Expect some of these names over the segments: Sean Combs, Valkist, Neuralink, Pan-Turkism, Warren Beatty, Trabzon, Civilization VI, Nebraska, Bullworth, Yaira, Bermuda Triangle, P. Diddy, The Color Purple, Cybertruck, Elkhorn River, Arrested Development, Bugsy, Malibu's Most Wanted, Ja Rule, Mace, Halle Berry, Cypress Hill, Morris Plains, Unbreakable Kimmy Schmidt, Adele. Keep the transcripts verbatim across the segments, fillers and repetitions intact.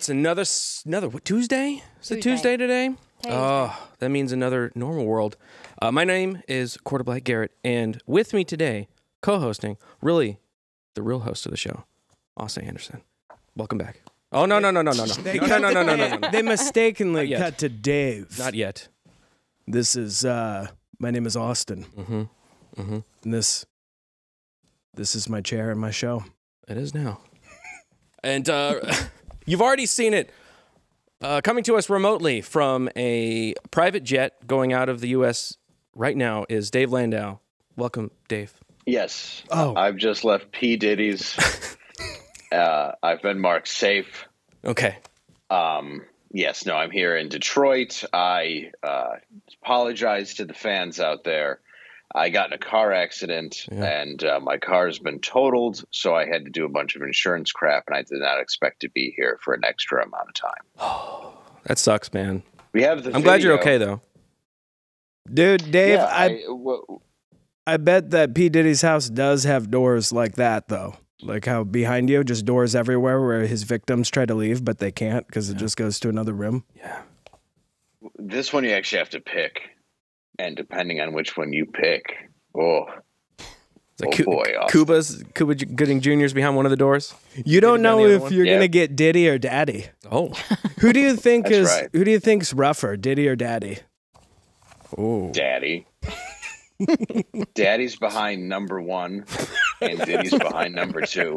What's another another what, Tuesday? Is Tuesday. it Tuesday today? Tuesday. Oh, that means another normal world. Uh, my name is Quarterblack Garrett, and with me today, co-hosting, really the real host of the show, Austin Anderson. Welcome back. Oh no no no no no no no no no no no no! no. They mistakenly cut to Dave. Not yet. This is uh, my name is Austin. Mm-hmm. Mm-hmm. And this this is my chair and my show. It is now. And uh, you've already seen it uh, coming to us remotely from a private jet going out of the U S right now is Dave Landau. Welcome, Dave. Yes. Oh, I've just left P. Diddy's. uh, I've been marked safe. Okay. Um. Yes. No. I'm here in Detroit. I uh, apologize to the fans out there. I got in a car accident, yeah. and uh, my car's been totaled, so I had to do a bunch of insurance crap, and I did not expect to be here for an extra amount of time. Oh, that sucks, man. We have the I'm video. Glad you're okay, though. Dude, Dave, yeah, I, I, I bet that P. Diddy's house does have doors like that, though. Like how behind you, just doors everywhere where his victims try to leave, but they can't because yeah. it just goes to another room. Yeah. This one you actually have to pick. And depending on which one you pick, oh, oh boy, Austin. Cuba's Cuba Gooding Junior's behind one of the doors. You don't know if you're yeah. gonna get Diddy or Daddy. Oh, who do you think That's is right. who do you think's rougher, Diddy or Daddy? Oh, Daddy. Daddy's behind number one, and Diddy's behind number two.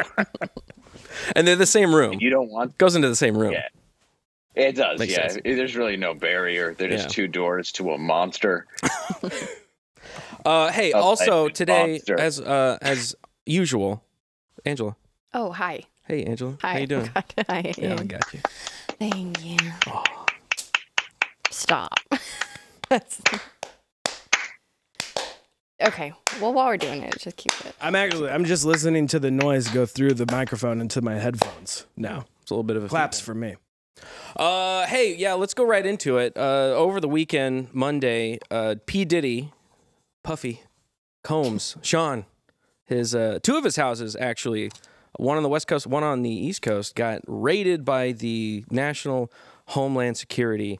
And they're the same room. And you don't want goes into the same room. Yeah. It does, Makes yeah. sense. There's really no barrier. They're yeah. just two doors to a monster. uh, hey, a also today, monster. as uh, as usual, Angela. Oh, hi. Hey, Angela. Hi. How you doing? God, I am. Yeah, I got you. Thank you. Oh. Stop. That's... Okay. Well, while we're doing it, just keep it. I'm actually. I'm just listening to the noise go through the microphone into my headphones now. It's a little bit of a claps feedback. for me. Uh, hey, yeah, let's go right into it. Uh, over the weekend, Monday, uh, P. Diddy, Puffy, Combs, Sean, his uh, two of his houses, actually, one on the West Coast, one on the East Coast, got raided by the National Homeland Security.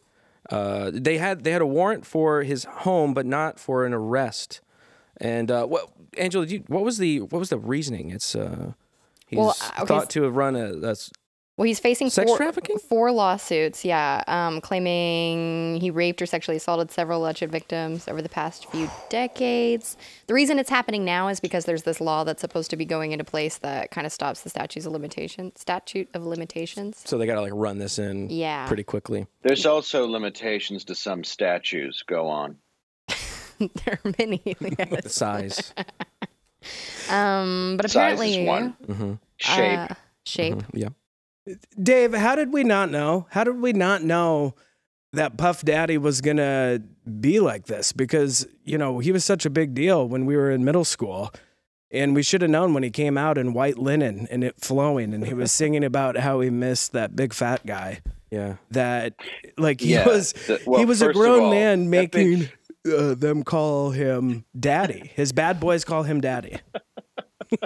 Uh, they had they had a warrant for his home, but not for an arrest. And uh, what, Angela, do you, what was the what was the reasoning? It's uh, he's well, okay. thought to have run a. a Well, he's facing Sex four, trafficking? four lawsuits, yeah, um, claiming he raped or sexually assaulted several alleged victims over the past few decades. The reason it's happening now is because there's this law that's supposed to be going into place that kind of stops the statutes of limitations. Statute of limitations. So they got to like run this in yeah. pretty quickly. There's also limitations to some statues. Go on. There are many. Yes. The size. um, but apparently, size is one. Mm-hmm. Shape. Uh, shape. Mm-hmm. Yeah. Dave, how did we not know? How did we not know that Puff Daddy was going to be like this? Because, you know, he was such a big deal when we were in middle school. And we should have known when he came out in white linen and it flowing. And he was singing about how he missed that big fat guy. Yeah. That, like, he yeah, was the, well, he was a grown all, man making big... uh, them call him Daddy. His bad boys call him Daddy.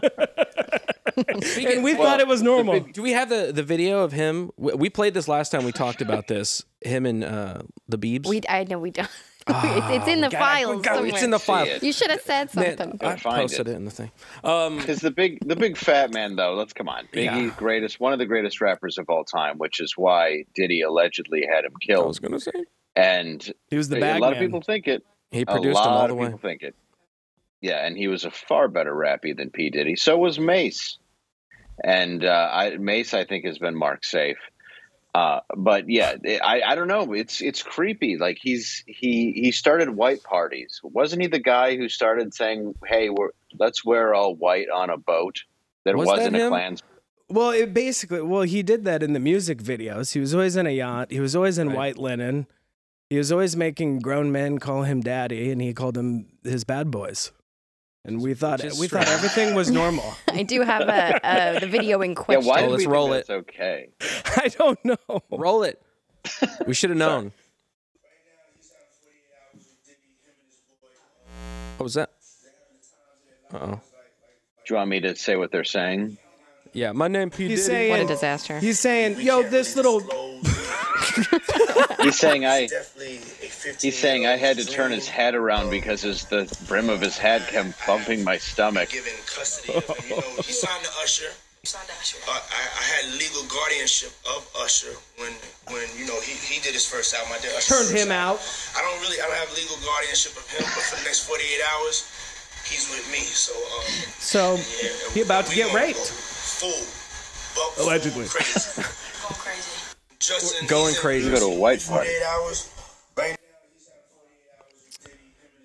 And we well, thought it was normal. Do we have the, the video of him? We played this last time we talked about this. Him and uh, the Biebs. We, I know we don't. Oh, it's, it's in the God, files. God, it's in the file. You should have said something. Man, I posted it. it in the thing. Because um, the big, the big fat man, though. Let's come on, Biggie's yeah. greatest, one of the greatest rappers of all time, which is why Diddy allegedly had him killed. I was going to say, and he was the bad man. A lot man. of people think it. He produced a lot him all the way. Of people think it. Yeah, and he was a far better rappy than P. Diddy. So was Mace. And uh, I, Mace, I think, has been marked safe. Uh, but yeah, I, I don't know. It's it's creepy. Like he's he he started white parties. Wasn't he the guy who started saying, "Hey, we're let's wear all white on a boat"? There was wasn't that a Klan. Well, it basically, well, he did that in the music videos. He was always in a yacht. He was always in right. white linen. He was always making grown men call him daddy, and he called them his bad boys. And we thought Just we straight. thought everything was normal. I do have a, uh, the video in question. Yeah, why did oh, let's we roll think it. That's okay. I don't know. Roll it. We should have known. Right now, he's having forty-eight hours with Diddy, him and his boy. What was that? Uh oh. Do you want me to say what they're saying? Yeah, my name P. He's Diddy. Saying, what a disaster. He's saying, yo, this little... he's saying I He's saying I had to turn his hat around because his, the brim of his hat kept bumping my stomach. Given custody of him. You know, he signed to Usher. Uh, I, I had legal guardianship of Usher when, when you know, he, he did his first album. I did Usher's Turned him album. out. I don't really, I don't have legal guardianship of him, but for the next forty-eight hours, he's with me. So, um, so yeah, he about to get raped. Go full, allegedly. Full crazy. Go crazy. Justin, going crazy. Go to a white party. forty-eight hours.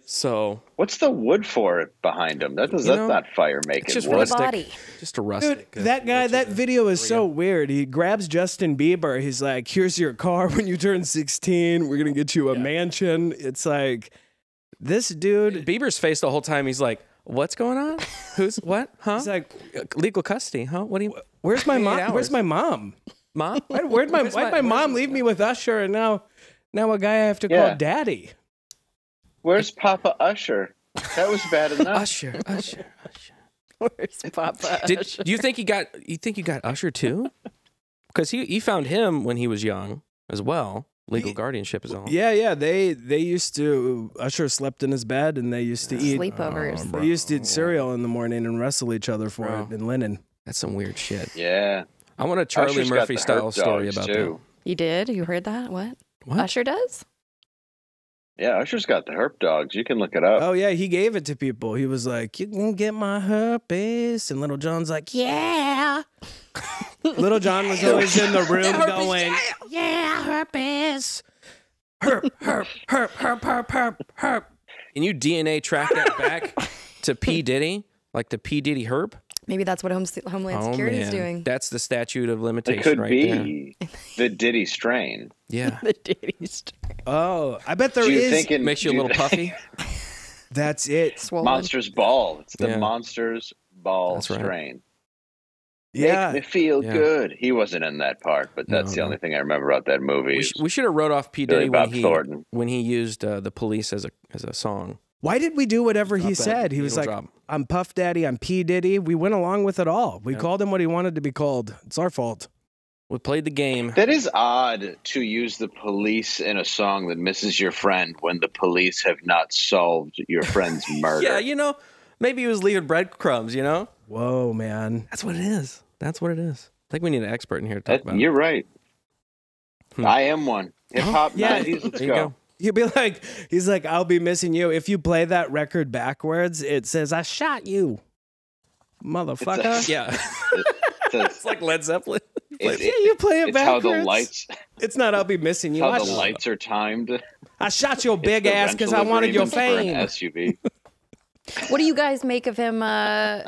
So what's the wood for behind him? That does that's know, not fire making. Just rustic, body. Just a rustic. Dude, that guy, that video is so weird. He grabs Justin Bieber. He's like, "Here's your car when you turn sixteen. We're gonna get you a yeah. mansion." It's like this dude. Bieber's face the whole time. He's like, "What's going on? Who's what? Huh?" He's like, "Legal custody? Huh? What do you? Where's my mom? Hours? Where's my mom? Mom? Where'd, where'd my where's why'd my, my mom leave me with Usher and now now a guy I have to yeah. call daddy?" Where's Papa Usher? That was bad enough. Usher, Usher, Usher. Where's Papa Did, Usher? Do you think he got? You think you got Usher too? Because he he found him when he was young as well. Legal he, guardianship is all. Yeah, yeah. They they used to Usher slept in his bed and they used to yeah. eat sleepovers. Oh, they used to eat cereal in the morning and wrestle each other for bro. it in linen. That's some weird shit. Yeah. I want a Charlie Usher's Murphy style story about too. that. You did? You heard that? What? What? Usher does? Yeah, Usher's got the herp dogs. You can look it up. Oh, yeah, he gave it to people. He was like, you can get my herpes. And Little John's like, yeah. Little John was always in the room the going, yeah, yeah, herpes. Herp, herp, herp, herp, herp, herp, herp. Can you D N A track that back to P. Diddy? Like the P. Diddy herp? Maybe that's what Home, Homeland oh, Security man. is doing. That's the statute of limitation it could right be there. The Diddy strain. Yeah. The Diddy strain. Oh, I bet there do is. You think it makes you a little puffy? That's it. Swollen. Monsters Ball. It's the yeah. Monsters Ball that's strain. Right. Yeah. Make me feel yeah. good. He wasn't in that part, but that's no, the no. only thing I remember about that movie. We, sh we should have wrote off P. Diddy when he, when he used uh, The Police as a, as a song. Why did we do whatever he said? He was like, I'm Puff Daddy, I'm P. Diddy. We went along with it all. We yeah. called him what he wanted to be called. It's our fault. We played the game. That is odd to use The Police in a song that misses your friend when the police have not solved your friend's murder. Yeah, you know, maybe he was leaving breadcrumbs, you know? Whoa, man. That's what it is. That's what it is. I think we need an expert in here to talk that, about you're it. You're right. Hmm. I am one. Hip-hop yeah. nineties, let's there you go. go. He'll be like, he's like, I'll be missing you. If you play that record backwards, it says, I shot you, motherfucker. It's a, yeah. It's, a, it's like Led Zeppelin. It, it, yeah, you play it it's backwards. How the lights, it's not, I'll be missing you. How I the lights are timed. I shot your big ass because I wanted your fame. S U V. What do you guys make of him uh,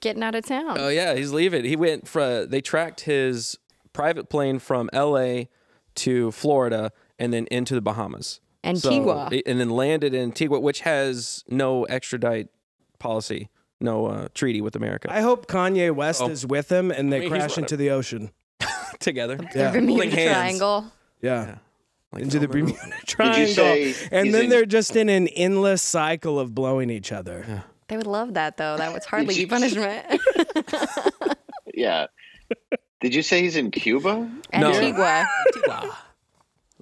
getting out of town? Oh, yeah, he's leaving. He went from, they tracked his private plane from L A to Florida and then into the Bahamas. Antigua. So, and then landed in Antigua, which has no extradite policy, no uh, treaty with America. I hope Kanye West oh. is with him and they I mean, crash into the ocean. Together. The yeah. Bermuda Triangle. Yeah. yeah. Like into the Bermuda Triangle. Did you say and then they're just in an endless cycle of blowing each other. Yeah. They would love that, though. That was hardly punishment. yeah. Did you say he's in Cuba? Antigua. Antigua.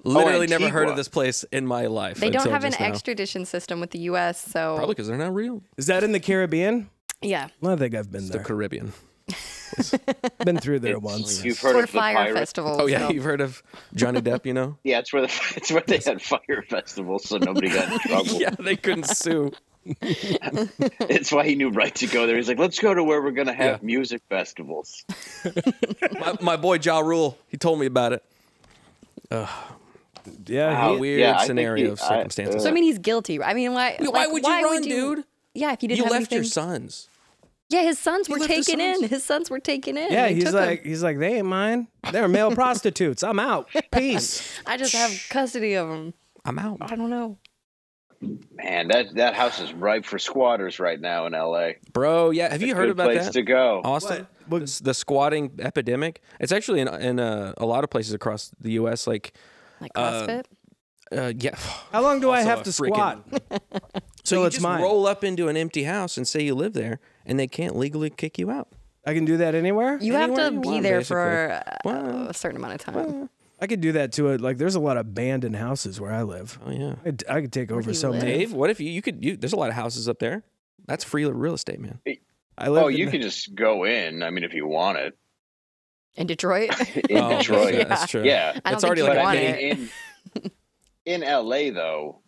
Literally oh, never heard of this place in my life. They don't have an extradition now. system with the U S, so probably because they're not real. Is that in the Caribbean? Yeah, well, I think I've been it's there. The Caribbean. Been through there it's, once. You've heard of the fire pirate. festivals. Oh yeah, so. You've heard of Johnny Depp, you know? Yeah, it's where the it's where they had fire festivals, so nobody got in trouble. Yeah, they couldn't sue. It's why he knew right to go there. He's like, let's go to where we're gonna have yeah. music festivals. my, my boy Ja Rule, he told me about it. Ugh. Yeah, he, weird yeah, scenario he, of circumstances. I, uh, so I mean, he's guilty. I mean, why? Why like, would you why run, would you, dude? Yeah, if you didn't. You have left anything. your sons. Yeah, his sons he were taken his sons. in. His sons were taken in. Yeah, they he's like, him. he's like, they ain't mine. They're male prostitutes. I'm out. Peace. I just have custody of them. I'm out. I don't know. Man, that that house is ripe for squatters right now in L A. Bro, yeah, have you heard about that? Place to go, Austin. What? The, the squatting epidemic. It's actually in in uh, a lot of places across the U S Like. Like CrossFit? Uh, uh, yeah. How long do also I have to squat? So you it's just mine. roll up into an empty house and say you live there, and they can't legally kick you out. I can do that anywhere. You anywhere have to you be want, there basically. for uh, well, a certain amount of time. Well, I could do that to it. Like, there's a lot of abandoned houses where I live. Oh yeah, I, I could take over some. Dave, what if you, you could? You, there's a lot of houses up there. That's free real estate, man. I live. Oh, you can just go in. I mean, if you want it. In Detroit. in oh, Detroit, yeah, that's true. Yeah, I don't it's already like want it. In, in L A though,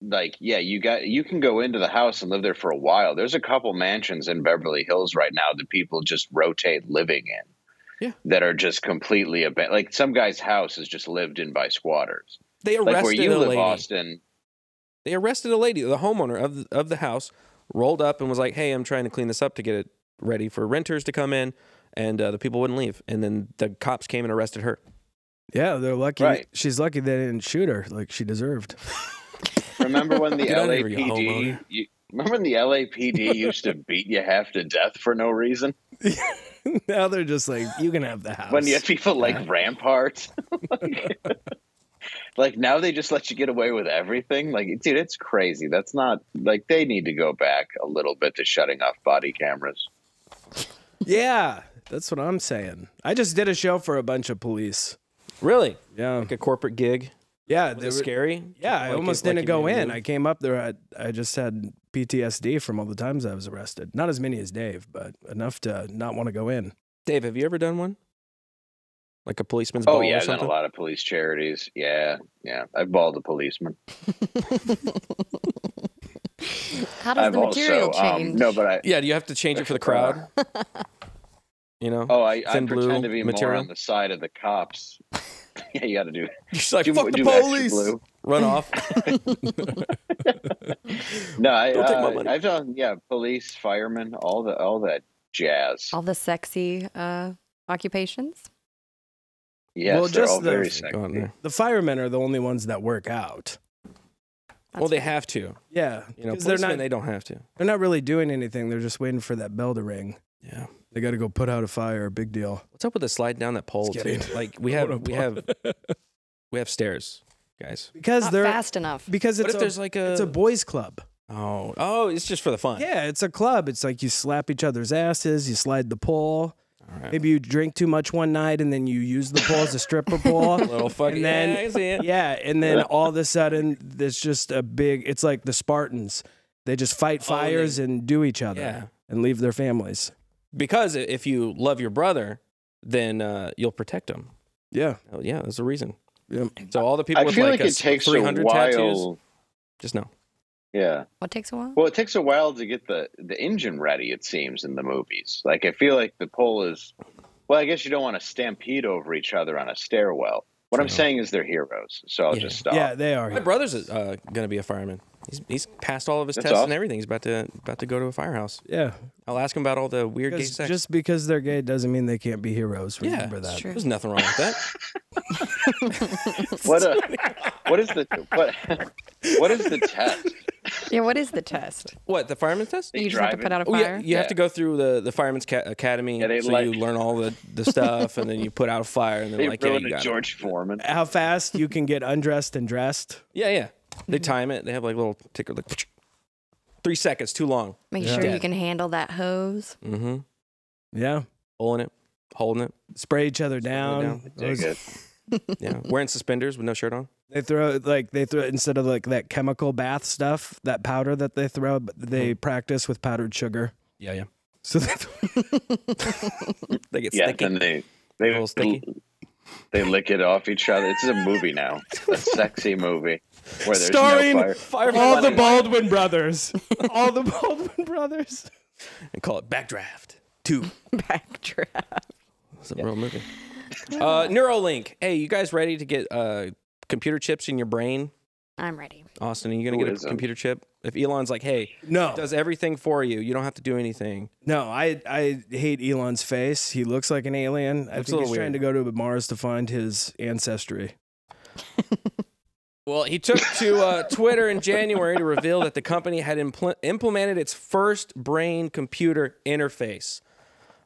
like yeah, you got you can go into the house and live there for a while. There's a couple mansions in Beverly Hills right now that people just rotate living in. Yeah. That are just completely ab- like some guy's house is just lived in by squatters. They arrested like where you a live, lady. Austin. They arrested a lady, the homeowner of the, of the house, rolled up and was like, "Hey, I'm trying to clean this up to get it ready for renters to come in," and uh, the people wouldn't leave. And then the cops came and arrested her. Yeah, they're lucky. Right. She's lucky they didn't shoot her like she deserved. Remember when the L A P D? You, remember when the L A P D used to beat you half to death for no reason? Now they're just like, you can have the house. When you have people like yeah. Rampart. like, like now they just let you get away with everything. Like, dude, it's crazy. That's not like they need to go back a little bit to shutting off body cameras. Yeah, that's what I'm saying. I just did a show for a bunch of police. Really? Yeah. Like a corporate gig. Yeah. Was it scary? Yeah, like I almost didn't go in. I came up there. I, I just had P T S D from all the times I was arrested. Not as many as Dave, but enough to not want to go in. Dave, have you ever done one? Like a policeman's oh, ball yeah, or something? Oh, yeah, I've done a lot of police charities. Yeah, yeah. I've balled a policeman. How does I've the material also, change? Um, no, but I, yeah, do you have to change it for the crowd? You know? Oh, I, I pretend to be material. More on the side of the cops. Yeah, you got to do it. You're just like, do, fuck do the police. Blue. Run off. No, I, Don't take my money. Uh, I've done, yeah, police, firemen, all the all that jazz. All the sexy uh, occupations? Yes, well, they're just all the, very sexy. The firemen are the only ones that work out. That's well, they funny. have to. Yeah. You know, policemen, they're not, they don't have to. They're not really doing anything. They're just waiting for that bell to ring. Yeah. They got to go put out a fire. Big deal. What's up with the slide down that pole? Too? Like we have, we have, we have stairs, guys. Because Not they're fast enough. Because it's a, there's like a, it's a boys' club. Oh, oh, it's just for the fun. Yeah, it's a club. It's like you slap each other's asses. You slide the pole. All right. Maybe you drink too much one night, and then you use the pole as a stripper pole. Little fucking yeah, I see it. Yeah, and then all of a sudden, there's just a big. It's like the Spartans. They just fight fires oh, they, and do each other yeah. and leave their families. Because if you love your brother, then uh, you'll protect him. Yeah. Oh, yeah, that's the reason. Yeah. So all the people I with feel like, like it takes three hundred a while. tattoos, just know. Yeah. What takes a while? Well, it takes a while to get the, the engine ready, it seems, in the movies. Like, I feel like the pole is, well, I guess you don't want to stampede over each other on a stairwell. What I'm saying is they're heroes, so I'll yeah. just stop. Yeah, they are. My brother's uh, going to be a fireman. He's, he's passed all of his That's tests awesome. and everything. He's about to about to go to a firehouse. Yeah. I'll ask him about all the weird because gay sex. Just because they're gay doesn't mean they can't be heroes. Remember yeah, that. True. There's nothing wrong with that. what, a, what, is the, what, what is the test? Yeah, what is the test? What, the fireman's test? They you just have to put it. out a fire? Oh, yeah, you yeah. have to go through the, the fireman's ca academy, yeah, so like... you learn all the, the stuff, and then you put out a fire, and then like, yeah, you got George it. Foreman. How fast you can get undressed and dressed. Yeah, yeah. They time it. They have like a little ticker, like three seconds, too long. Make yeah. sure Dead. you can handle that hose. Mm-hmm. Yeah. Pulling it, holding it. Spray each other down. down. It. Yeah. Wearing suspenders with no shirt on. They throw like they throw instead of like that chemical bath stuff, that powder that they throw, but they mm. practice with powdered sugar. Yeah, yeah. So they, they get yeah, sticky. Yeah, they they little sticky. They lick it off each other. It's a movie now. It's a sexy movie where there's starring no fire. all the Baldwin brothers, all the Baldwin brothers, and call it Backdraft Two. Backdraft. It's a yeah. real movie. Uh, Neuralink. Hey, you guys ready to get? Uh, Computer chips in your brain? I'm ready. Austin, are you going to get a computer chip? If Elon's like, hey, no. It does everything for you. You don't have to do anything. No, I I hate Elon's face. He looks like an alien. I think he's trying to go to Mars to find his ancestry. Well, he took to uh, Twitter in January to reveal that the company had impl implemented its first brain-computer interface.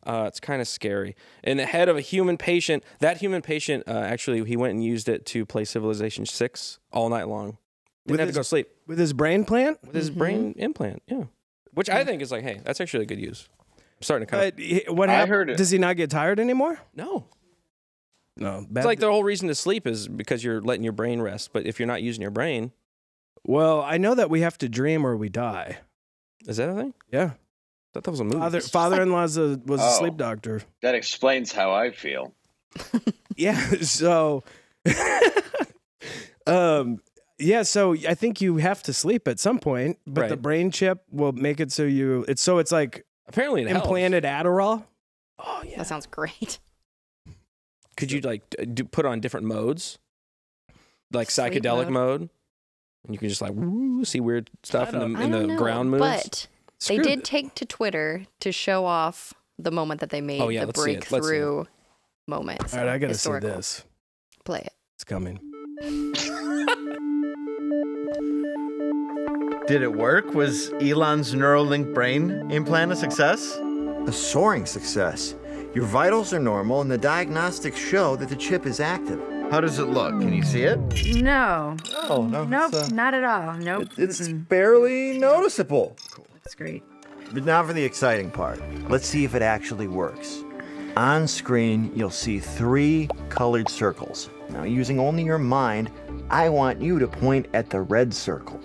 Uh, it's kind of scary. In the head of a human patient, that human patient, uh, actually, he went and used it to play Civilization six all night long. Didn't with have his, to go sleep. With his brain plant? With his mm-hmm. brain implant, yeah. Which I think is like, hey, that's actually a good use. I'm starting to kind of. Uh, what happened? I heard it. Does he not get tired anymore? No. No. It's like the whole reason to sleep is because you're letting your brain rest. But if you're not using your brain. Well, I know that we have to dream or we die. Is that a thing? Yeah. I thought that was a movie. Father, father-in-law was a oh, sleep doctor. That explains how I feel. Yeah. So. um. Yeah, so I think you have to sleep at some point, but right. the brain chip will make it so you it's so it's like apparently it implanted helps. Adderall. Oh yeah, that sounds great. Could you like do put on different modes, like sleep psychedelic mode. mode, and you can just like woo, see weird stuff in the in the know, ground moves. But Screw they did this. take to Twitter to show off the moment that they made oh, yeah, the breakthrough moment. All right, I gotta see this. Play it. It's coming. Did it work? Was Elon's Neuralink brain implant a success? A soaring success. Your vitals are normal and the diagnostics show that the chip is active. How does it look? Can you see it? No. Oh, no. Nope, uh, not at all. Nope. It, it's mm-hmm. barely noticeable. Cool. That's great. But now for the exciting part. Let's see if it actually works. On screen, you'll see three colored circles. Now, using only your mind, I want you to point at the red circle.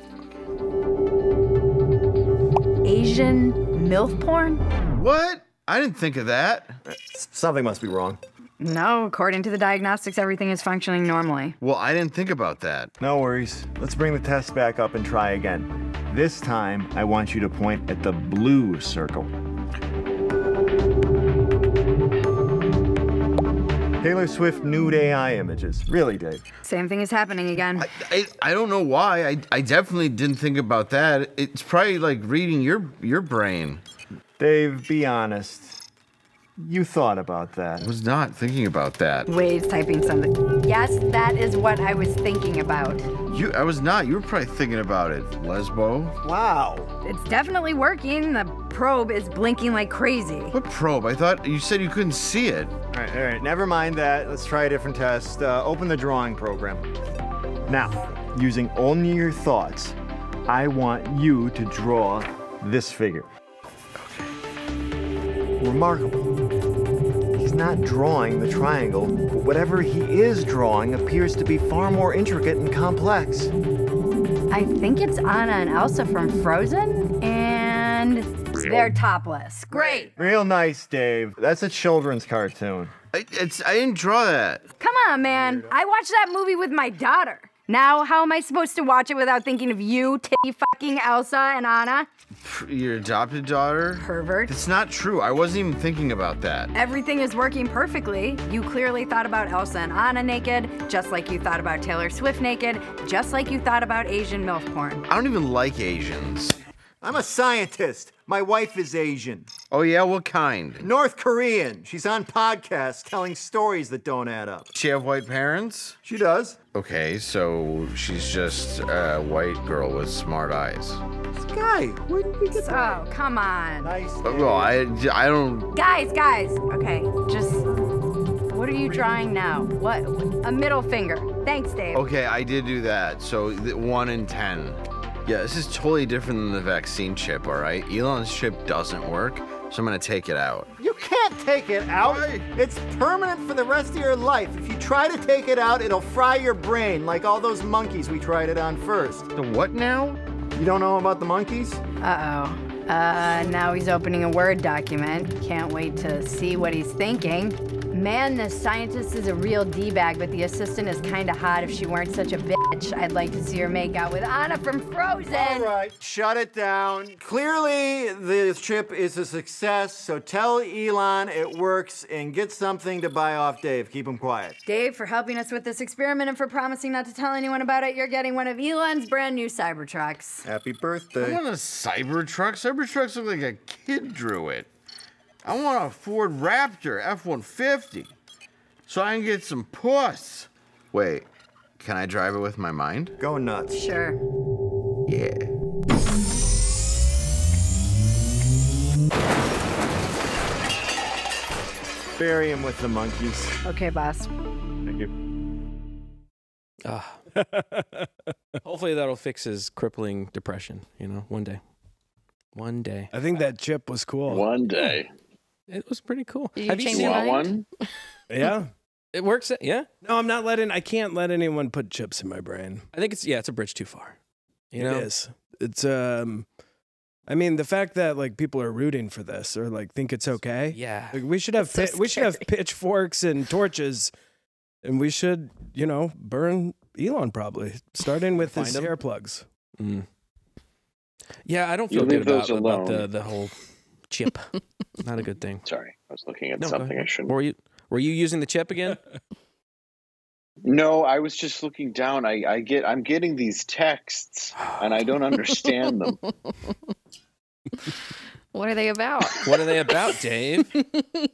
Asian MILF porn? What? I didn't think of that. Something must be wrong. No, according to the diagnostics, everything is functioning normally. Well, I didn't think about that. No worries. Let's bring the test back up and try again. This time, I want you to point at the blue circle. Taylor Swift nude A I images. Really, Dave. Same thing is happening again. I, I, I don't know why. I, I definitely didn't think about that. It's probably like reading your, your brain. Dave, be honest. You thought about that. I was not thinking about that. Wade's typing something. Yes, that is what I was thinking about. You, I was not. You were probably thinking about it, Lesbo. Wow. It's definitely working. The probe is blinking like crazy. What probe? I thought you said you couldn't see it. All right, all right. Never mind that. Let's try a different test. Uh, open the drawing program. Now, using only your thoughts, I want you to draw this figure. Remarkable. He's not drawing the triangle, but whatever he is drawing appears to be far more intricate and complex. I think it's Anna and Elsa from Frozen, and they're topless. Great. Real nice, Dave. That's a children's cartoon. I, it's, I didn't draw that. Come on, man. I watched that movie with my daughter. Now, how am I supposed to watch it without thinking of you, titty fucking Elsa and Anna? Your adopted daughter? Pervert. It's not true. I wasn't even thinking about that. Everything is working perfectly. You clearly thought about Elsa and Anna naked, just like you thought about Taylor Swift naked, just like you thought about Asian MILF porn. I don't even like Asians. I'm a scientist. My wife is Asian. Oh yeah? What kind? North Korean. She's on podcasts telling stories that don't add up. Does she have white parents? She does. Okay, so she's just a white girl with smart eyes. Guy, where did we get that? Oh, come on. Nice. Oh, well, I, I don't... Guys, guys. Okay, just... What are you drawing now? What? A middle finger. Thanks, Dave. Okay, I did do that. So one in ten. Yeah, this is totally different than the vaccine chip, all right? Elon's chip doesn't work, so I'm gonna take it out. You can't take it out. Why? It's permanent for the rest of your life. If you try to take it out, it'll fry your brain like all those monkeys we tried it on first. The what now? You don't know about the monkeys? Uh-oh. Uh, now he's opening a Word document. Can't wait to see what he's thinking. Man, this scientist is a real D-bag, but the assistant is kind of hot. If she weren't such a bitch, I'd like to see her make out with Anna from Frozen. All right, shut it down. Clearly, this trip is a success, so tell Elon it works and get something to buy off Dave. Keep him quiet. Dave, for helping us with this experiment and for promising not to tell anyone about it, you're getting one of Elon's brand new Cybertrucks. Happy birthday. I want a Cybertruck. Cybertrucks look like a kid drew it. I want a Ford Raptor F one fifty so I can get some puss. Wait, can I drive it with my mind? Go nuts. Sure. Yeah. Bury him with the monkeys. Okay, boss. Thank you. Ah. Hopefully that'll fix his crippling depression, you know, one day. One day. I think that chip was cool. One day. It was pretty cool. Did you Have you seen one? Yeah. It works. Yeah. No, I'm not letting, I can't let anyone put chips in my brain. I think it's, yeah, it's a bridge too far. You know? It is. It's, um, I mean, the fact that like people are rooting for this or like think it's okay. Yeah. Like, we should have, so we should have pitchforks and torches and we should, you know, burn Elon probably, starting with his him. hair plugs. Mm. Yeah. I don't feel good about, about the, the whole chip. Not a good thing. Sorry. I was looking at no, something I shouldn't. Were you? Were you using the chip again? No, I was just looking down. I, I get, I'm getting these texts, and I don't understand them. What are they about? What are they about, Dave?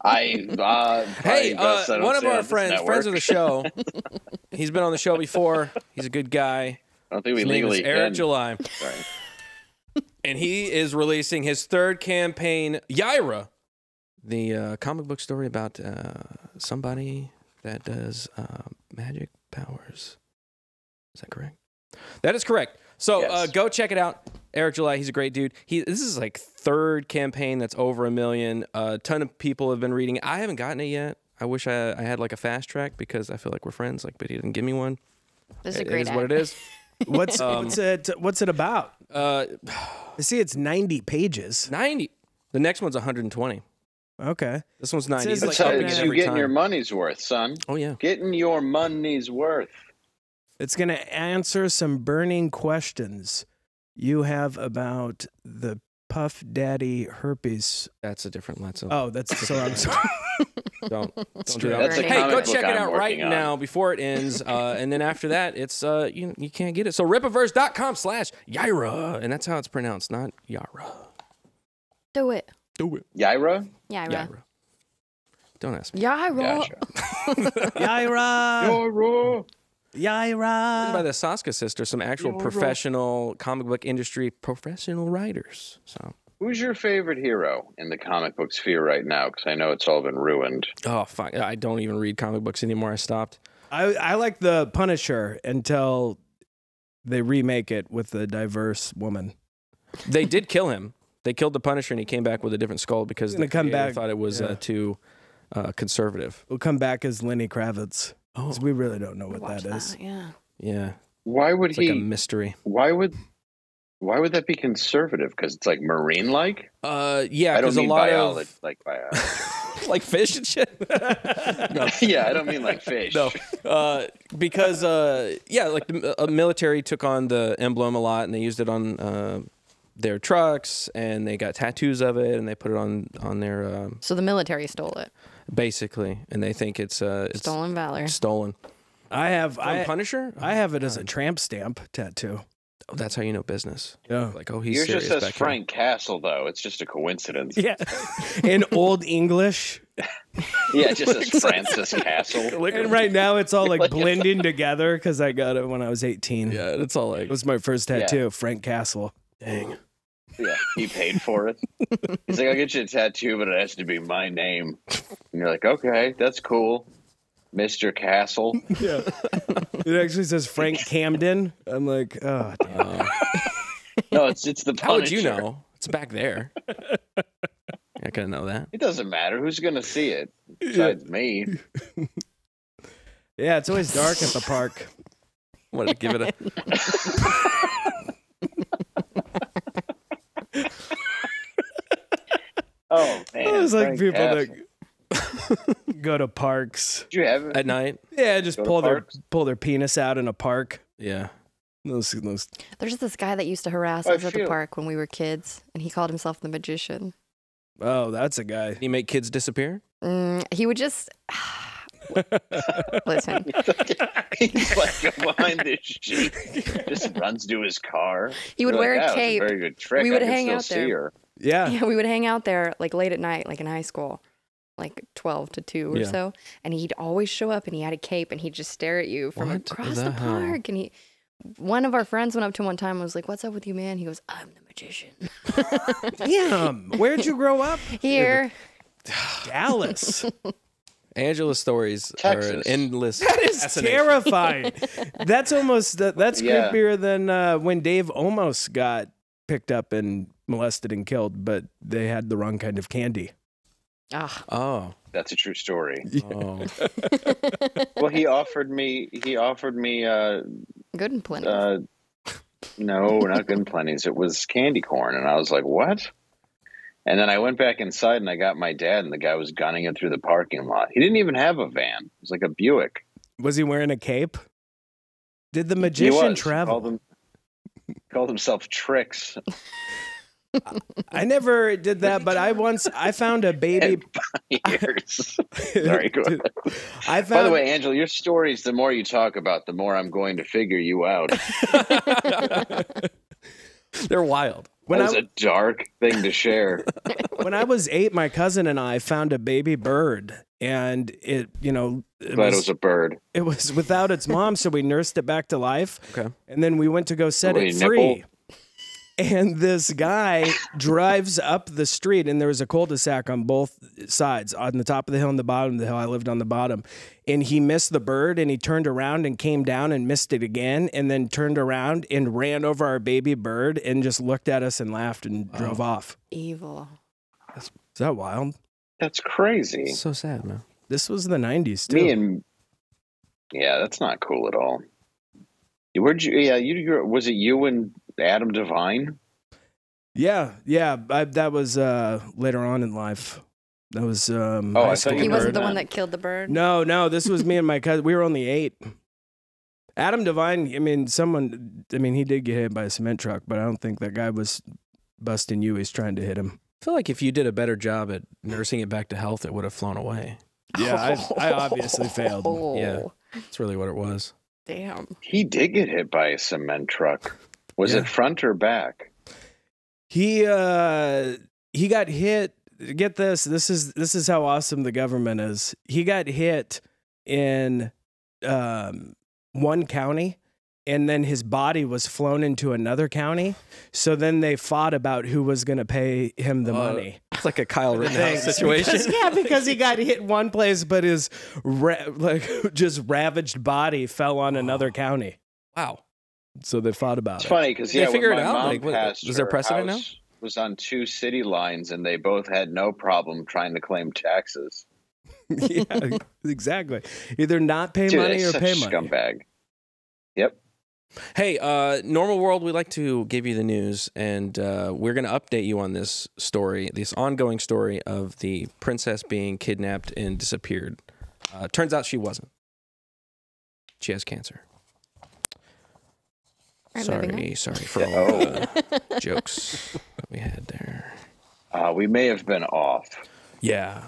I uh, hey, uh, I one of our friends, network. friends of the show. He's been on the show before. He's a good guy. I don't think we His legally. Name is Eric July. Sorry. And he is releasing his third campaign, Yaira. The uh, comic book story about uh, somebody that does uh, magic powers. Is that correct? That is correct. So yes. uh, go check it out. Eric July, he's a great dude. He This is like third campaign that's over a million. A ton of people have been reading. I haven't gotten it yet. I wish I, I had like a fast track because I feel like we're friends, Like, but he didn't give me one. This is it, a great It is app. what it is. What's, um, what's, it, what's it about? Uh, I see it's ninety pages. ninety. The next one's one hundred twenty. Okay. This one's ninety. That's like how you get getting time. your money's worth, son. Oh, yeah. Getting your money's worth. It's going to answer some burning questions you have about the Puff Daddy herpes. That's a different letter. Oh, that's so I'm sorry. Don't, don't do that. That's hey, go check it out right on. now before it ends. Uh, and then after that, it's uh, you, you can't get it. So ripaverse.com slash Yaira. And that's how it's pronounced, not Yara. Do it. Do it. Yaira? Yaira. Yaira. Don't ask me. Yaira. Yaira. Yaira. Yaira. By the Saska sister, some actual Yaira. professional comic book industry professional writers. So, who's your favorite hero in the comic book sphere right now? Because I know it's all been ruined. Oh, fuck. I don't even read comic books anymore. I stopped. I, I like the Punisher until they remake it with a diverse woman. They did kill him. They killed the Punisher, and he came back with a different skull because the creator come back, thought it was yeah. uh, too uh, conservative. We'll come back as Lenny Kravitz. Oh, we really don't know what that, that is. Yeah. Yeah. Why would it's he? Like a mystery. Why would? Why would that be conservative? Because it's like marine-like. Uh, yeah. Because a lot biology, of like biology. Like fish and shit. No. Yeah, I don't mean like fish. No. Uh, because uh, yeah, like the uh, military took on the emblem a lot, and they used it on. Uh, their trucks, and they got tattoos of it, and they put it on on their um, so the military stole it basically, and they think it's uh it's stolen valor. Stolen. I have From I Punisher. I have it as a tramp stamp tattoo. Oh, that's how you know business. Yeah, like oh, he's yours serious just says Frank here. Castle though. It's just a coincidence. Yeah, in old English. Yeah, it just says Francis Castle. And right now it's all like blending together because I got it when I was eighteen. Yeah, it's all like it was my first tattoo, yeah. Frank Castle. Dang. Yeah, he paid for it. He's like, I'll get you a tattoo, but it has to be my name. And you're like, okay, that's cool. Mister Castle. Yeah. It actually says Frank Camden. I'm like, oh, damn. Uh, no, it's, it's the Punisher. How would you know? It's back there. I couldn't know that. It doesn't matter. Who's going to see it? Besides yeah. me. Yeah, it's always dark at the park. Wanted to give it a... Oh man! It was like Frank people Castle. that go to parks. Did you have it? At night? Yeah, just go pull their parks? pull their penis out in a park. Yeah. Those, those. There's this guy that used to harass oh, us at the park when we were kids, and he called himself the magician. Oh, that's a guy. Did he make kids disappear? Mm, he would just. Listen. He's like behind this sheet. Just runs to his car. He would You're wear like, a oh, cape. Very good trick. We would I hang out there. Yeah. Yeah, we would hang out there like late at night, like in high school, like twelve to two or yeah. so. And he'd always show up, and he had a cape, and he'd just stare at you from what across the park. Hell? And he, one of our friends went up to him one time and was like, "What's up with you, man?" He goes, "I'm the magician." Damn. Where'd you grow up? Here, Dallas. Angela's stories Texas. are an endless. That is terrifying. That's almost uh, that's yeah. creepier than uh, when Dave almost got picked up and molested and killed, but they had the wrong kind of candy. Ah. Oh. That's a true story. Yeah. Oh. Well, he offered me, he offered me, uh, Good and Plenty. Uh, no, not Good and Plenty's. It was candy corn. And I was like, what? And then I went back inside and I got my dad, and the guy was gunning it through the parking lot. He didn't even have a van. It was like a Buick. Was he wearing a cape? Did the magician travel? Called, him, called himself Tricks. I never did that, but I once I found a baby. Years. Sorry, go ahead. I found... By the way, Angela, your stories. The more you talk about, the more I'm going to figure you out. They're wild. When that was I... a dark thing to share. When I was eight, my cousin and I found a baby bird, and it, you know, it, was, it was a bird. It was without its mom, so we nursed it back to life. Okay, and then we went to go set Holy it free. Nipple. And this guy drives up the street, and there was a cul-de-sac on both sides, on the top of the hill and the bottom of the hill. I lived on the bottom. And he missed the bird, and he turned around and came down and missed it again, and then turned around and ran over our baby bird and just looked at us and laughed and oh. drove off. Evil. That's, is that wild? That's crazy. It's so sad, man. This was the nineties, too. Me and, yeah, that's not cool at all. Where'd you, yeah, you, was it you and... Adam Devine? Yeah, yeah. I, that was uh, later on in life. That was. Um, oh, I thought he wasn't the one that killed the bird. No, no. This was me and my cousin. We were only eight. Adam Devine. I mean, someone. I mean, he did get hit by a cement truck, but I don't think that guy was busting you. He's trying to hit him. I feel like if you did a better job at nursing it back to health, it would have flown away. Yeah, oh. I, I obviously failed. Oh. Yeah, that's really what it was. Damn. He did get hit by a cement truck. Was yeah. it front or back? He uh, he got hit. Get this. This is this is how awesome the government is. He got hit in um, one county, and then his body was flown into another county. So then they fought about who was going to pay him the uh, money. It's like a Kyle Rittenhouse situation. Because, yeah, because he got hit one place, but his ra like just ravaged body fell on oh. another county. Wow. So they fought about it's it. It's funny because yeah, they figured it out. Like, was there precedent now? Was on two city lines, and they both had no problem trying to claim taxes. Yeah, exactly. Either not pay Dude, money or such pay money. Scumbag. Yep. Hey, uh, Normal World, we like to give you the news, and uh, we're going to update you on this story, this ongoing story of the princess being kidnapped and disappeared. Uh, turns out she wasn't. She has cancer. Sorry, sorry for all the oh. jokes that we had there. Uh, we may have been off. Yeah.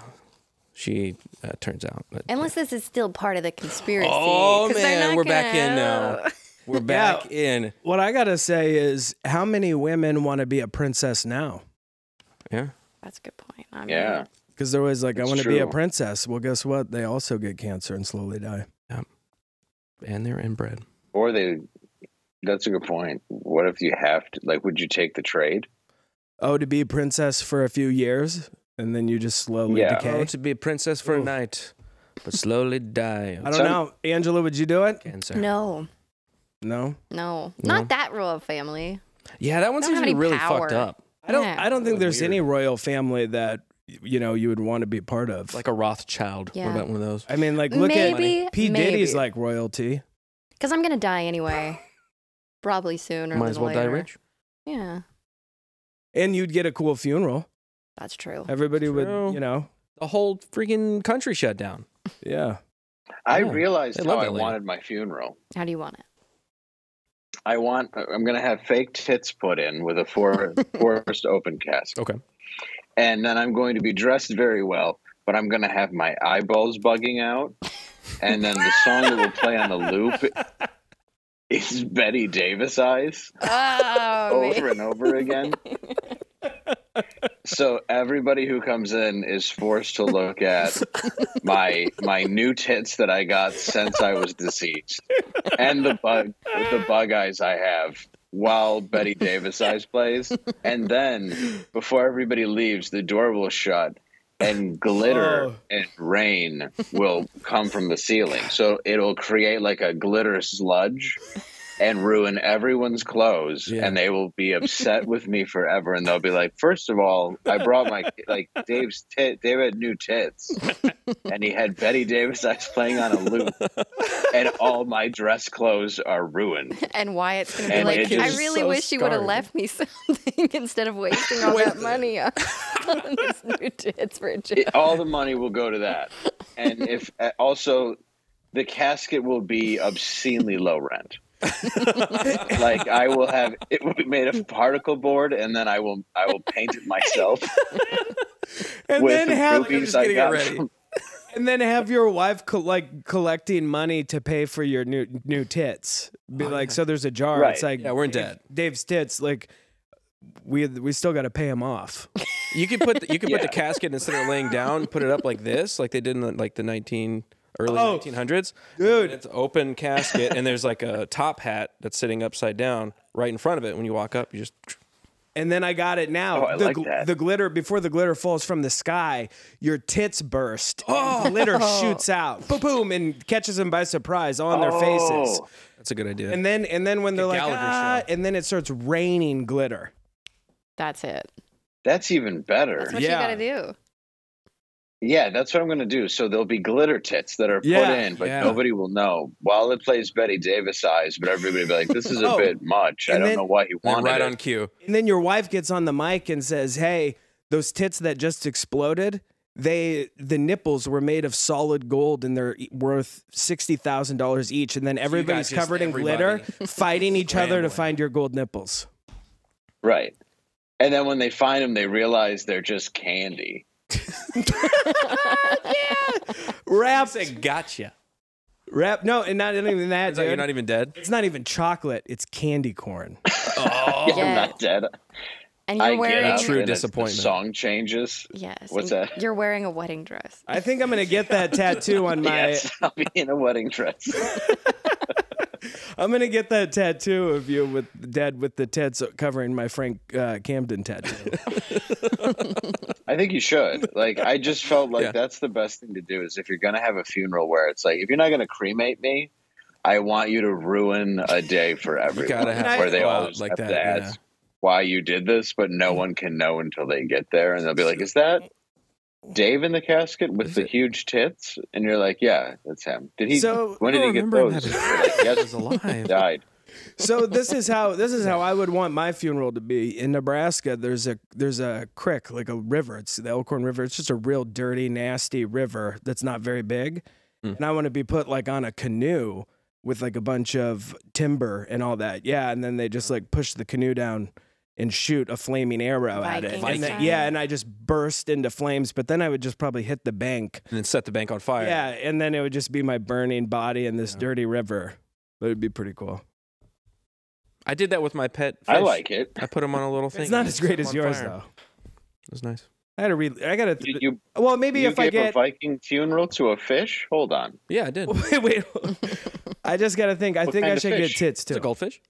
She uh, turns out. That, Unless uh, this is still part of the conspiracy. Oh, man, we're gonna... back in now. We're back yeah. in. What I got to say is, how many women want to be a princess now? Yeah. That's a good point. I mean, yeah. Because they're always like, it's I want to be a princess. Well, guess what? They also get cancer and slowly die. Yeah. And they're inbred. Or they... That's a good point. What if you have to, like, would you take the trade? Oh, to be a princess for a few years, and then you just slowly yeah. decay? Oh, to be a princess for Ooh. a night, but slowly die. I don't Some... know. Angela, would you do it? Cancer. No. No? No. Not no. that royal family. Yeah, that one seems to be really power. fucked up. I don't, yeah. I don't think so there's weird. any royal family that... you know, you would want to be part of. Like a Rothschild. Yeah. What about one of those? I mean, like, look maybe, at... P. Maybe. Diddy's like royalty. Because I'm going to die anyway. Probably soon or might as well later. die rich. Yeah, and you'd get a cool funeral. That's true. Everybody That's true. would, you know, the whole freaking country shut down. Yeah, I yeah. realized how I wanted my funeral. How do you want it? I want. I'm gonna have fake tits put in with a for, forced open casket. Okay, and then I'm going to be dressed very well, but I'm gonna have my eyeballs bugging out, and then the song that will play on the loop. It's Bette Davis eyes oh, over man. and over again. So everybody who comes in is forced to look at my my new tits that I got since I was deceased, and the bug the bug eyes I have while Bette Davis eyes plays, and then before everybody leaves, the door will shut. And glitter oh. and rain will come from the ceiling. So it'll create like a glitter sludge. and ruin everyone's clothes, yeah. and they will be upset with me forever. And they'll be like, first of all, I brought my, like, Dave's tit, Dave had new tits, and he had Bette Davis eyes playing on a loop, and all my dress clothes are ruined. And Wyatt's going to be like, I really so wish you would have left me something instead of wasting all that money on, on these new tits for a job. It, all the money will go to that. And if also, the casket will be obscenely low rent. Like, I will have, it will be made of particle board, and then I will I will paint it myself. And with then the have movies I got ready. From... And then have your wife co like collecting money to pay for your new new tits. Be oh, like, yeah. so there's a jar. Right. It's like, yeah, we're in debt. Dave's tits, like, we we still got to pay him off. You could put the, you could yeah. put the casket, instead of laying down, put it up like this, like they did in the, like the nineteen. Early oh, nineteen hundreds, dude. It's open casket, and there's like a top hat that's sitting upside down right in front of it. When you walk up, you just. And then I got it now. Oh, I the, like that. The glitter, before the glitter falls from the sky, your tits burst. Oh, glitter shoots out, boom, boom, and catches them by surprise on oh. their faces. That's a good idea. And then, and then when they're like, ah, and then it starts raining glitter. That's it. That's even better. That's what yeah. you gotta do. Yeah, that's what I'm going to do. So there'll be glitter tits that are yeah, put in, but yeah. nobody will know. While it plays Bette Davis eyes, but everybody will be like, this is a oh, bit much. I don't then, know why you wanted right it. Right on cue. And then your wife gets on the mic and says, hey, those tits that just exploded, they the nipples were made of solid gold, and they're worth sixty thousand dollars each. And then everybody's so covered in everybody. glitter, fighting each Rambling. other to find your gold nipples. Right. And then when they find them, they realize they're just candy. yeah, wrapped. Gotcha. Wrapped. No, and not even that. It's like, you're not even dead. It's not even chocolate. It's candy corn. Oh, yeah, I'm not dead. And you're I wearing get true and disappointment. The song changes. Yes. What's that? You're wearing a wedding dress. I think I'm gonna get that tattoo on my. Yes, I'll be in a wedding dress. I'm gonna get that tattoo of you with Dad with the tits covering my Frank uh, Camden tattoo. I think you should. Like, I just felt like yeah. that's the best thing to do, is if you're gonna have a funeral where it's like, if you're not gonna cremate me, I want you to ruin a day for everyone. Gotta have where they always like have that, to ask yeah. why you did this, but no one can know until they get there, and they'll be like, "Is that Dave in the casket with the huge tits?" And you're like, "Yeah, that's him." Did he? So, when did he get those? Yes, alive. Died. So this is how this is how I would want my funeral to be. In Nebraska, there's a there's a creek, like a river. It's the Elkhorn River. It's just a real dirty, nasty river that's not very big. Mm. And I want to be put like on a canoe with like a bunch of timber and all that. Yeah, and then they just like push the canoe down and shoot a flaming arrow Viking at it. And then, yeah, and I just burst into flames, but then I would just probably hit the bank. And then set the bank on fire. Yeah, and then it would just be my burning body in this yeah. dirty river. But it'd be pretty cool. I did that with my pet fish. I like it. I put him on a little thing. It's not as great as yours, fire. though. It was nice. I had to read. I got to. You, you, well, maybe you if gave I get a Viking funeral to a fish. Hold on. Yeah, I did. wait, wait. I just got to think. I what think I should get tits too. It's a goldfish.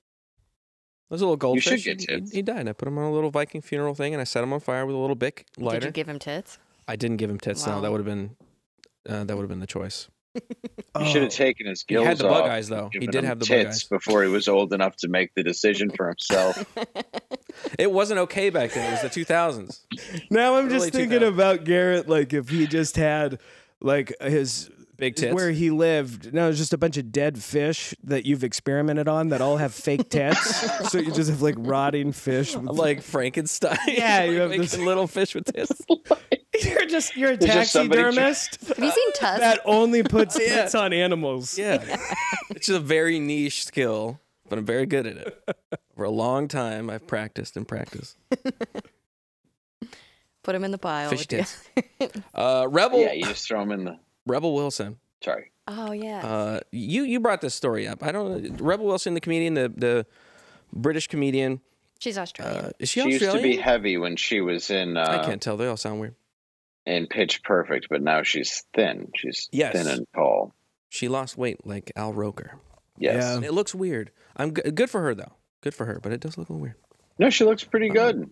There's a little goldfish. You should get tits. He, he died. I put him on a little Viking funeral thing, and I set him on fire with a little Bic lighter. Did you give him tits? I didn't give him tits. Wow. No, that would have been. Uh, that would have been the choice. You oh. should have taken his gills off. He had the bug eyes, though. He did have the bug eyes before he was old enough to make the decision for himself. It wasn't okay back then. It was the two thousands. Now I'm just thinking about Garrett, like if he just had like his big tits where he lived. No, it's just a bunch of dead fish that you've experimented on that all have fake tits. So you just have like rotting fish, with like Frankenstein. Yeah, you have this little fish with tits. You're just you're a There's taxidermist. Have you seen Tusk? That only puts hits yeah. on animals. Yeah. yeah. It's just a very niche skill, but I'm very good at it. For a long time, I've practiced and practiced. Put him in the pile. Fish tits. uh, Rebel. Yeah, you just throw him in the. Rebel Wilson. Sorry. Oh yeah. Uh, you you brought this story up. I don't. Rebel Wilson, the comedian, the the British comedian. She's Australian. Uh, is she, she Australian? Used to be heavy when she was in. Uh, I can't tell. They all sound weird. In Pitch Perfect, but now she's thin. She's yes. thin and tall. She lost weight like Al Roker. Yes. Yeah. It looks weird. I'm g good for her, though. Good for her, but it does look a little weird. No, she looks pretty good. Um,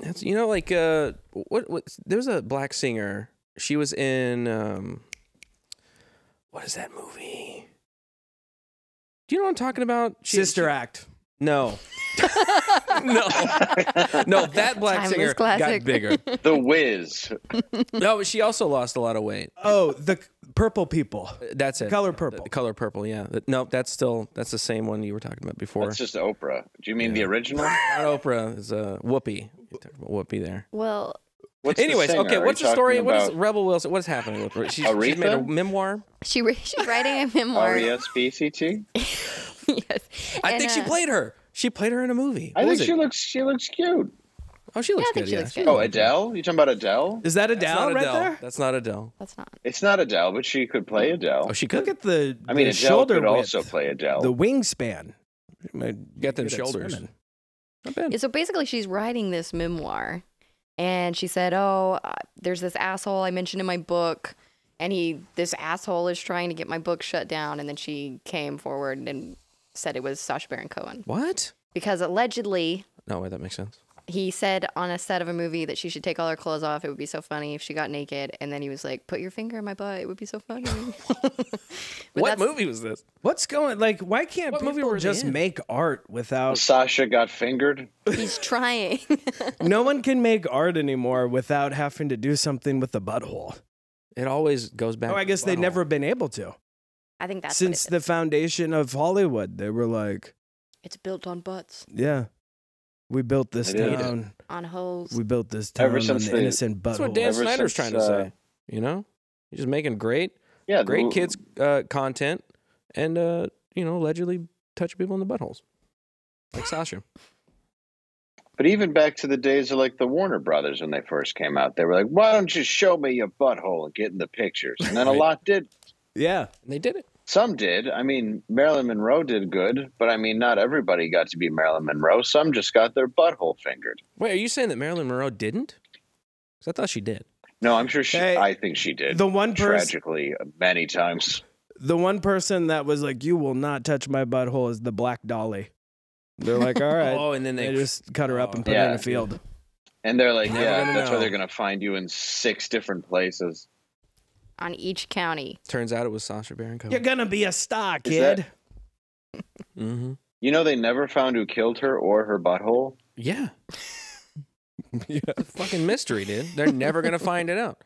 that's, you know, like, uh, what, what? There's a black singer. She was in, um, what is that movie? Do you know what I'm talking about? She, Sister she, Act. No. No. No, that black Timeless singer classic. Got bigger. The Wiz. No, she also lost a lot of weight. Oh, the Purple People. That's it. Color Purple. The, the Color Purple, yeah. No, that's still, that's the same one you were talking about before. That's just Oprah. Do you mean yeah. the original? Not Oprah. It's uh, Whoopi. You're talking about Whoopi there. Well... What's Anyways, the okay, Are what's the story? What is Rebel Wilson? What's happening with her? She's, she's made a memoir. She re she's writing a memoir. R E S B C T? Yes. I and, think uh, she played her. She played her in a movie. I what think she it? looks She looks cute. Oh, she looks, yeah, good, she yeah. looks good. Oh, Adele? You talking about Adele? Is that Adele, Adele. right there? That's not Adele. That's not. It's not Adele, but she could play Adele. Oh, she could. Look at the, I mean, the Adele shoulder could also width, play Adele. The wingspan. Get them shoulders. Not bad. Yeah, so basically, she's writing this memoir. And she said, oh, uh, there's this asshole I mentioned in my book, and he, this asshole is trying to get my book shut down. And then she came forward and said it was Sacha Baron Cohen. What? Because allegedly... No way, that makes sense. He said on a set of a movie that she should take all her clothes off. It would be so funny if she got naked. And then he was like, put your finger in my butt. It would be so funny. What movie was this? What's going, like, why can't what people just make art without... Well, Sasha got fingered? He's trying. No one can make art anymore without having to do something with the butthole. It always goes back. Oh, I guess they've never been able to. I think that's Since the foundation of Hollywood, they were like... It's built on butts. Yeah. We built this it town is. on holes. We built this town Ever since on the innocent butthole. That's what Dan Snyder's trying to uh, say. You know, he's just making great, yeah, great kids uh, content, and uh, you know, allegedly touch people in the buttholes, like Sasha. But even back to the days of like the Warner Brothers when they first came out, they were like, "Why don't you show me your butthole and get in the pictures?" And then right. a lot did. Yeah, and they did it. Some did. I mean, Marilyn Monroe did good, but I mean, not everybody got to be Marilyn Monroe. Some just got their butthole fingered. Wait, are you saying that Marilyn Monroe didn't? Because I thought she did. No, I'm sure she, hey, I think she did. The one person, tragically, many times. The one person that was like, you will not touch my butthole is the Black Dolly. They're like, all right. Oh, and then they, they just cut her up and put yeah. her in a field. And they're like, yeah, that's know. why they're going to find you in six different places. On each county. Turns out it was Sacha Baron Cohen. You're gonna be a star, kid. That... mm-hmm. You know they never found who killed her or her butthole. Yeah. Yeah. It's a fucking mystery, dude. They're never gonna find it out.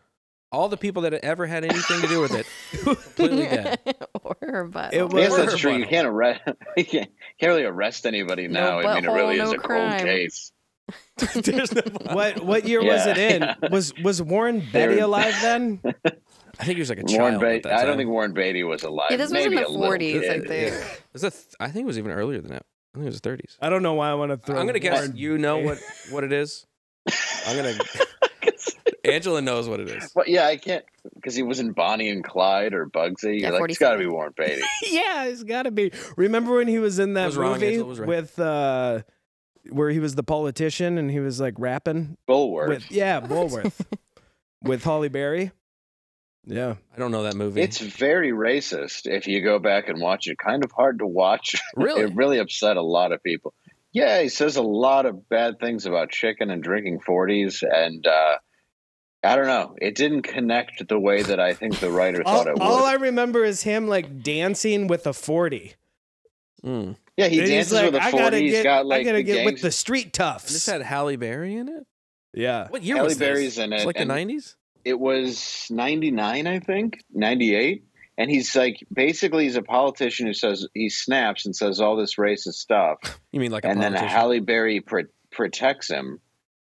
All the people that ever had anything to do with it, completely dead. Or her butt. It was, yes, that's true. Butthole. You can't arrest. You can't, can't really arrest anybody now. No, I mean, it really no is a crime. cold case. There's no what what year yeah, was it in? Yeah. Was was Warren Beatty alive then? I think he was like a Warren child. At that time. I don't think Warren Beatty was alive. Yeah, this was Maybe in the forties, I think. Yeah. Was a th I think it was even earlier than that. I think it was the thirties. I don't know why I want to throw. I'm going to guess Warren you know what, what it is. I'm going to. Angela knows what it is. But yeah, I can't. Because he was in Bonnie and Clyde or Bugsy. Yeah, like, it's got to be Warren Beatty. Yeah, it's got to be. Remember when he was in that was movie wrong, was right. with. Uh, where he was the politician and he was like rapping? Bullworth. With, yeah, Bullworth. With Halle Berry. Yeah, I don't know that movie. It's very racist if you go back and watch it. Kind of hard to watch. Really? It really upset a lot of people. Yeah, he says a lot of bad things about chicken and drinking forties. And uh, I don't know. It didn't connect the way that I think the writer thought all, it would. All I remember is him like dancing with a forty. Mm. Yeah, he and dances like, with a forty. I gotta get, got, like, I gotta get with the street toughs. This had Halle Berry in it? Yeah. What year Halle was Berry's this? in it. It's like and, the nineties? It was ninety-nine, I think, ninety-eight. And he's like, basically, he's a politician who says, he snaps and says all this racist stuff. You mean like a And politician? Then Halle Berry pr protects him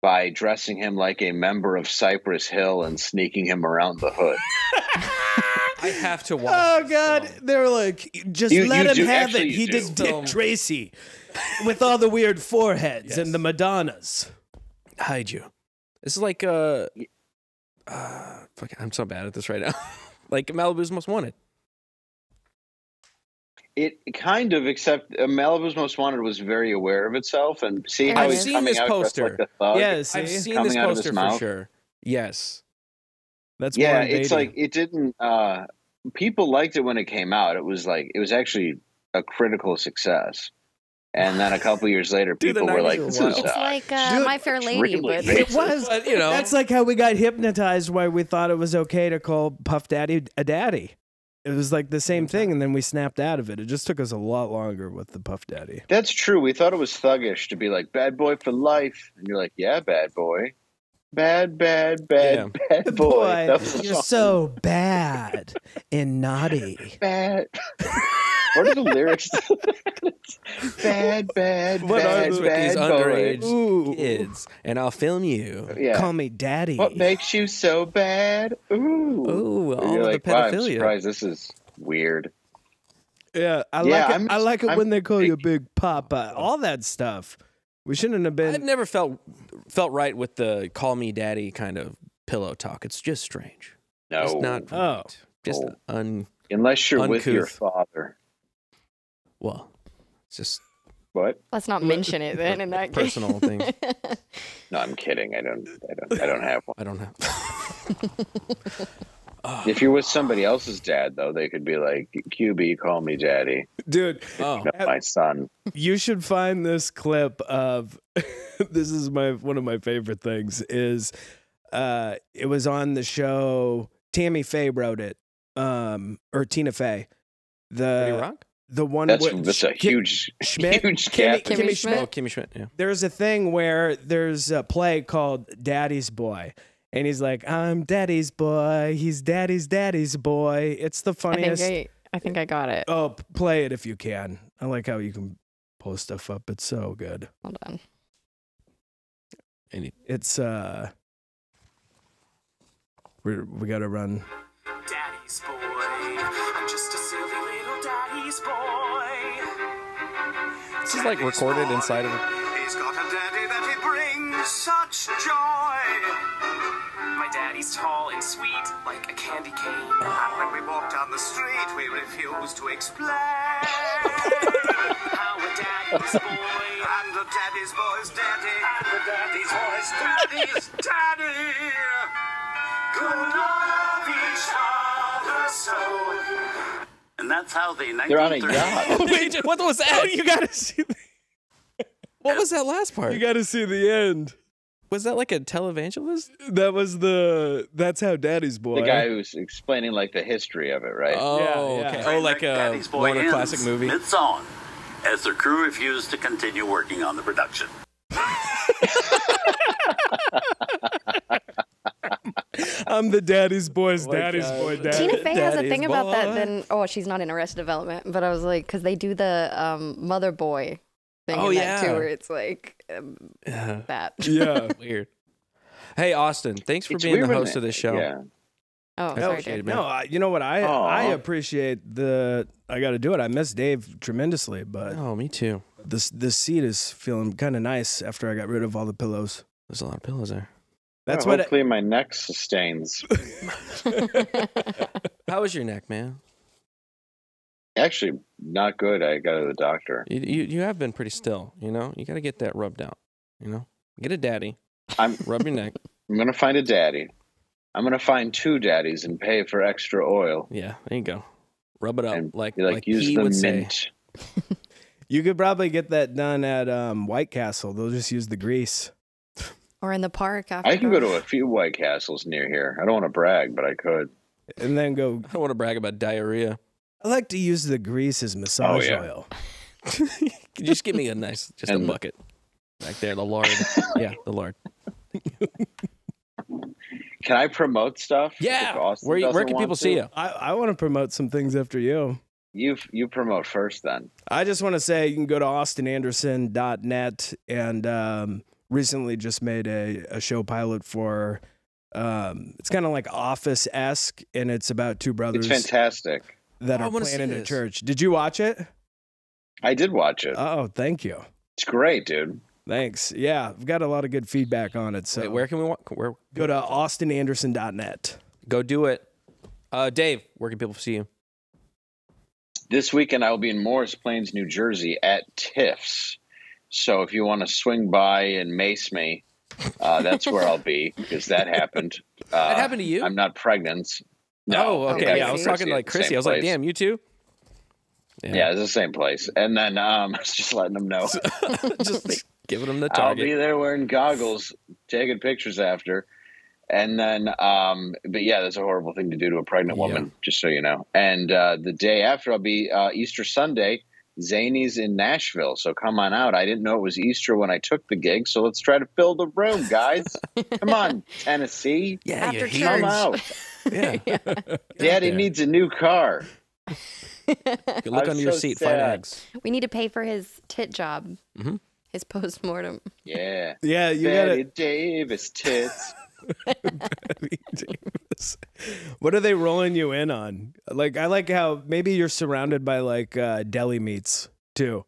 by dressing him like a member of Cypress Hill and sneaking him around the hood. I have to watch. Oh, God. Film. They were like, just you, let you him have Actually, it. He did Dick film. Tracy with all the weird foreheads yes. and the Madonnas. Hide you. This is like... Uh, Uh, fuck, I'm so bad at this right now. Like Malibu's Most Wanted. It kind of, except uh, Malibu's Most Wanted was very aware of itself, and see how I've he's seen coming this out poster. Like thug, yes, I've seen this poster for sure. Yes, that's yeah. It's like it didn't. Uh, people liked it when it came out. It was like it was actually a critical success. And then a couple years later, people Dude, were like, "This is it's like uh, Dude, My Fair Lady." But it was, but, you know, that's like how we got hypnotized. Why we thought it was okay to call Puff Daddy a daddy. it was like the same thing, and then we snapped out of it. It just took us a lot longer with the Puff Daddy. That's true. We thought it was thuggish to be like, bad boy for life. And you're like, yeah, bad boy. Bad, bad, bad, yeah. bad boy. boy that was you're awesome. So bad and naughty. Bad. What are the lyrics? Bad, bad, what bad, are bad these boy. Underage Ooh. Kids, and I'll film you. Yeah. Call me daddy. What makes you so bad? Ooh, ooh, all of like, the pedophilia. Wow, I'm surprised. This is weird. Yeah, I yeah, like. I'm, it. I like it I'm, when they call big, you Big Papa. All that stuff. We shouldn't have been. I've never felt felt right with the "call me daddy" kind of pillow talk. It's just strange. No, it's not. Right. Oh, just oh. un. Unless you're uncouth. With your father. Well, it's just what. Let's not mention it then. In that personal case. Thing. No, I'm kidding. I don't. I don't. I don't have one. I don't have. If you're with somebody else's dad, though, they could be like, Q B, call me daddy. Dude. Oh. My son. You should find this clip of, this is my one of my favorite things, is uh, it was on the show, Tammy Faye wrote it, um, or Tina Fey. The rock? The one that's, with, that's a huge, Schmidt? huge Kimmy, Kimmy, Kimmy Schmidt. Oh, Kimmy Schmidt, yeah. There's a thing where there's a play called Daddy's Boy. And he's like, I'm daddy's boy. He's daddy's daddy's boy. It's the funniest. I think I, I, think I got it. Oh, play it if you can. I like how you can pull stuff up. It's so good. Hold on. It's, uh, we're, we gotta run. Daddy's boy. I'm just a silly little daddy's boy. It's just like recorded boy. Inside of him. He's got a daddy that he brings such joy. My daddy's tall and sweet, like a candy cane. And when we walk down the street, we refuse to explain. How a daddy's boy, and a daddy's boy's daddy, and a daddy's boy's daddy's daddy could love each other so. And that's how they. They're on a yacht. Wait, what was that? You gotta see. The... What was that last part? You gotta see the end. Was that like a televangelist? That was the. That's how Daddy's Boy. The guy who's explaining like the history of it, right? Oh, yeah, yeah. Okay. Oh, like a, one a classic movie. It's on, as the crew refused to continue working on the production. I'm the Daddy's Boy's oh Daddy's God. Boy. Daddy. Tina Fey has a thing boy. About that. Then oh, she's not in Arrested Development, but I was like, because they do the um, Mother Boy. Thing oh, in that yeah. too, where it's like um, yeah. that. Yeah, weird. Hey, Austin, thanks for it's being weird, the host of this show. Yeah. Oh, sorry, Dave. No, I, you know what? I oh. I appreciate the. I got to do it. I miss Dave tremendously, but oh, me too. This this seat is feeling kind of nice after I got rid of all the pillows. There's a lot of pillows there. That's well, what. Hopefully, I, my neck sustains. How is your neck, man? Actually, not good. I got to the doctor. You, you you have been pretty still, you know? You got to get that rubbed out, you know? Get a daddy. I'm Rub your neck. I'm going to find a daddy. I'm going to find two daddies and pay for extra oil. Yeah, there you go. Rub it up and like, like, like use he the would mint. Say. You could probably get that done at um, White Castle. They'll just use the grease. Or in the park. After I can go to a few White Castles near here. I don't want to brag, but I could. And then go. I don't want to brag about diarrhea. I like to use the grease as massage oh, yeah. oil. Just give me a nice, just and a bucket. Back there, the lard. Yeah, the lard. Can I promote stuff? Yeah. Where, you, where can people to? See you? I, I want to promote some things after you. You you promote first then. I just want to say you can go to austin anderson dot net and um, recently just made a, a show pilot for, um, it's kind of like Office-esque and it's about two brothers. It's fantastic. That are playing in a church. Did you watch it? I did watch it. Oh, thank you. It's great, dude. Thanks. Yeah, I've got a lot of good feedback on it. So, wait, where can we walk? Where go to austin anderson dot net? Go do it. Uh, Dave, where can people see you? This weekend, I will be in Morris Plains, New Jersey, at Tiff's. So, if you want to swing by and mace me, uh, that's where I'll be because that happened. Uh, that happened to you? I'm not pregnant. No, oh, okay. Yeah, yeah, I was talking to like Chrissy. I was place. Like, damn, you too? Yeah, yeah it's the same place. And then um, I was just letting them know. Just like, giving them the target. I'll be there wearing goggles, taking pictures after. And then, um, but yeah, that's a horrible thing to do to a pregnant woman, yeah. just so you know. And uh, the day after, I'll be uh, Easter Sunday, Zany's in Nashville. So come on out. I didn't know it was Easter when I took the gig. So let's try to fill the room, guys. Come on, Tennessee. Yeah, after church. Come out. Yeah. yeah. Daddy yeah. needs a new car. You look I'm under so your seat, sad. Find eggs. We need to pay for his tit job, mm-hmm. his post-mortem. Yeah. Yeah, you got it. Davis tits. Davis. What are they rolling you in on? Like, I like how maybe you're surrounded by like uh, deli meats too.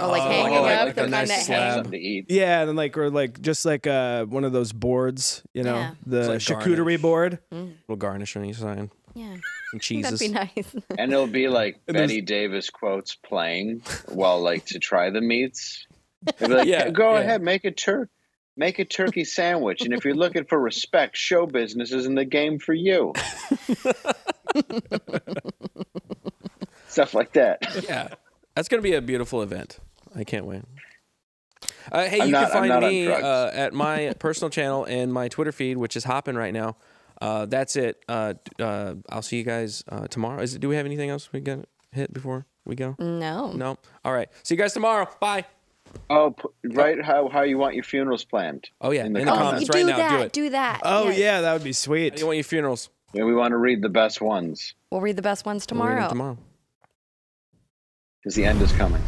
Oh, like oh, hanging oh, up, like the nice that slab to eat. Yeah, and then like or like just like uh, one of those boards, you know, yeah. the like charcuterie garnish. board, mm. little garnish on each side. Yeah, some cheeses. That'd be nice. And it'll be like and Betty there's... Davis quotes playing while like to try the meats. Be like, yeah, go yeah. ahead, make a turkey. Make a turkey sandwich, and if you're looking for respect, show business isn't the game for you. Stuff like that. Yeah, that's going to be a beautiful event. I can't wait. Uh, hey, I'm you not, can find me uh, at my personal channel and my Twitter feed, which is hopping right now. Uh, that's it. Uh, uh, I'll see you guys uh, tomorrow. Is it, do we have anything else we got hit before we go? No. No? All right. See you guys tomorrow. Bye. Oh, right! How how you want your funerals planned? Oh yeah, in the, in the comments, comments right now. That, do it. Do that. Oh yes. yeah, that would be sweet. How do you want your funerals? Yeah, we want to read the best ones. We'll read the best ones tomorrow. We'll read them tomorrow, because the end is coming.